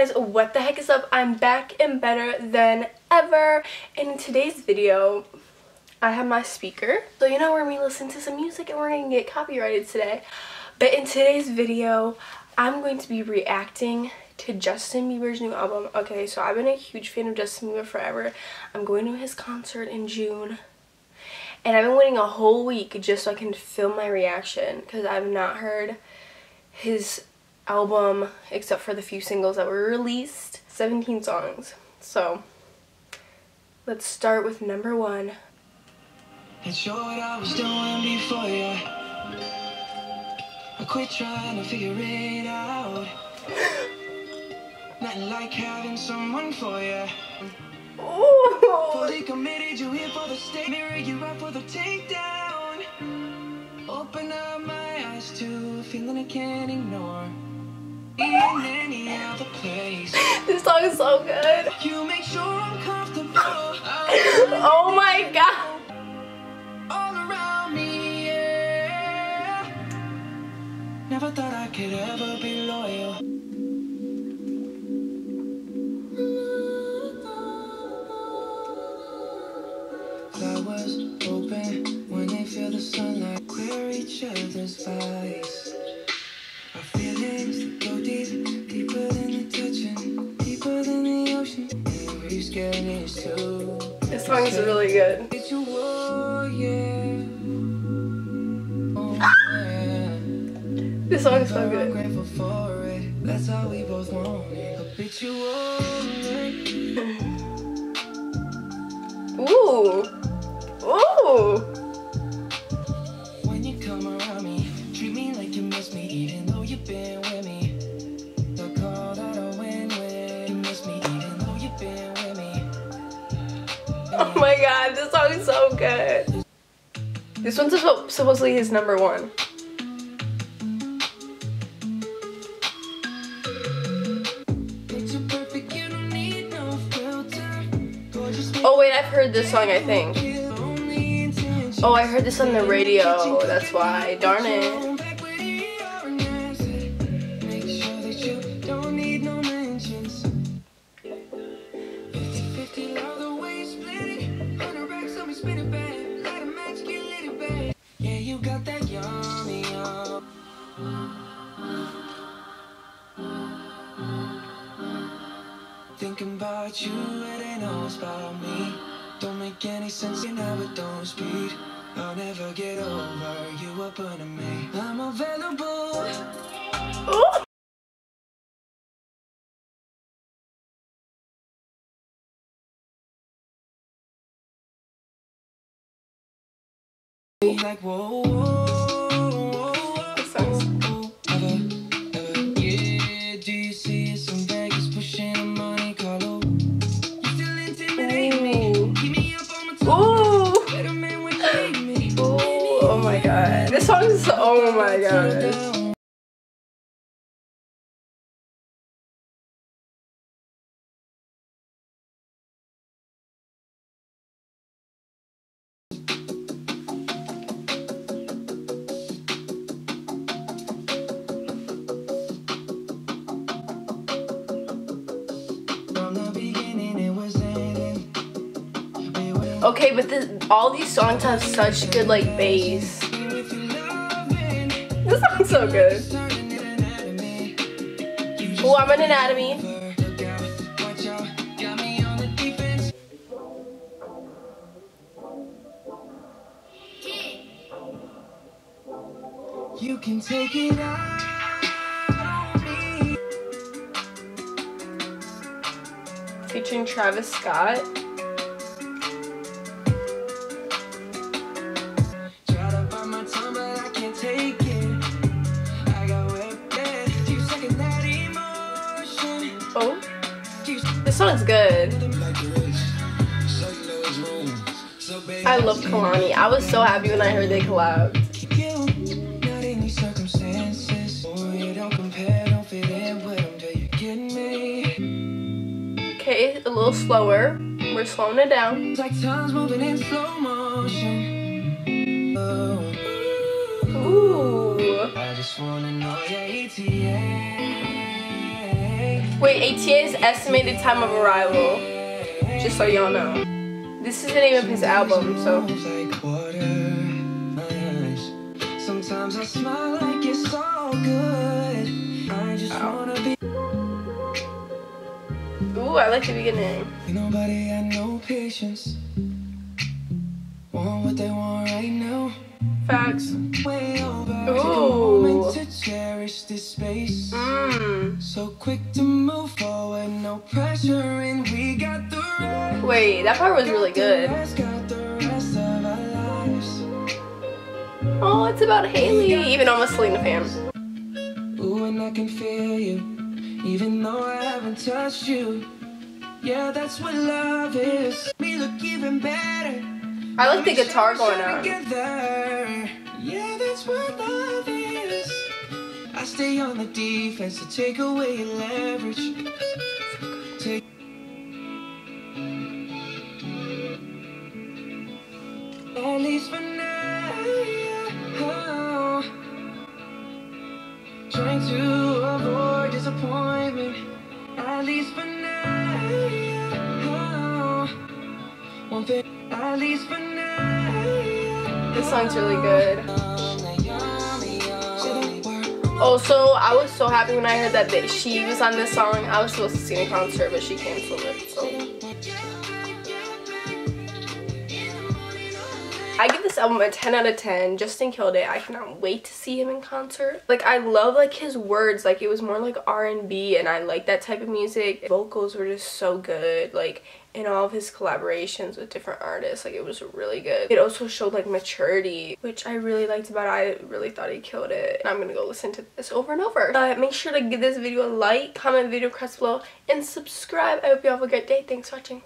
guys, what the heck is up? I'm back and better than ever, and in today's video I have my speaker, so you know, we're gonna listen to some music and we're gonna get copyrighted today. But in today's video I'm going to be reacting to Justin Bieber's new album. Okay, so I've been a huge fan of Justin Bieber forever. I'm going to his concert in June, and I've been waiting a whole week just so I can film my reaction, because I've not heard his album except for the few singles that were released. 17 songs. So let's start with number one. It's sure what I was doing before you. I quit trying to figure it out. Nothing like having someone for you. Fully committed, you here for the state. Mirror, you're up for the takedown. Open up my eyes to a feeling I can't ignore. In any other place. This song is so good. You make sure I'm comfortable. Oh my god. All around me, yeah. Never thought I could ever be loyal. Flowers open when they feel the sunlight. Clear each other's eyes. Our feelings go deep, deeper than the touching, deeper than the ocean. And we're scared and it's too. This song is really good. It's your warrior. Oh, yeah. This song is so good. I'm grateful for it. That's all we both want. A bitch. Ooh. Ooh. When you come around me, treat me like you miss me, even though you've been with me. Don't call that a win-win. You miss me, even though you've been with me. Oh my god, this song is so good. This one's supposedly his number one. Oh wait, I've heard this song, I think. Oh, I heard this on the radio, that's why. Darn it. Yeah, you got that yummy. Thinking about you, it ain't always about me. Don't make any sense, you never don't speak. I'll never get over you up under me. I'm available. Ooh. Like whoa, whoa, whoa. Ever, yeah, do you see some bags pushing a Monte Carlo? You still intimidate me. This song is, oh my god. Okay, but this, all these songs have such good like bass. This song's so good. Oh, I'm an anatomy. You can take it out on me. Featuring Travis Scott. This song's good. I love Kalani. I was so happy when I heard they collabed. Okay, a little slower. We're slowing it down. Ooh. I just wanna know your ETA. Wait, ATA's estimated time of arrival. Just so y'all know. This is the name of his album, so. Sometimes I smile like it's all good. I just wanna be. Ooh, I like the beginning. Nobody had no patience. Want what they want right now. Facts. Ooh. Cherish this space. So quick to move forward, no pressure, and we got the rest. Wait, that part was really good. Oh, it's about Haley, even on the Selena fam. Ooh, and I can feel you, even though I haven't touched you. Yeah, that's what love is. We look even better. I like the guitar going on. Yeah, that's what love is. I stay on the defense to take away your leverage. At least for now. Trying to avoid disappointment. At least for now. One thing. At least for now. This song's really good. Also, I was so happy when I heard that she was on this song. I was supposed to see a concert, but she canceled it. So I give this album a 10 out of 10. Justin killed it. I cannot wait to see him in concert. Like, I love, like, his words. Like, it was more like R&B, and I like that type of music. Vocals were just so good. Like, in all of his collaborations with different artists, like, it was really good. It also showed, like, maturity, which I really liked about it. I really thought he killed it. And I'm gonna go listen to this over and over. Make sure to give this video a like, comment video request below, and subscribe. I hope you have a great day. Thanks for watching.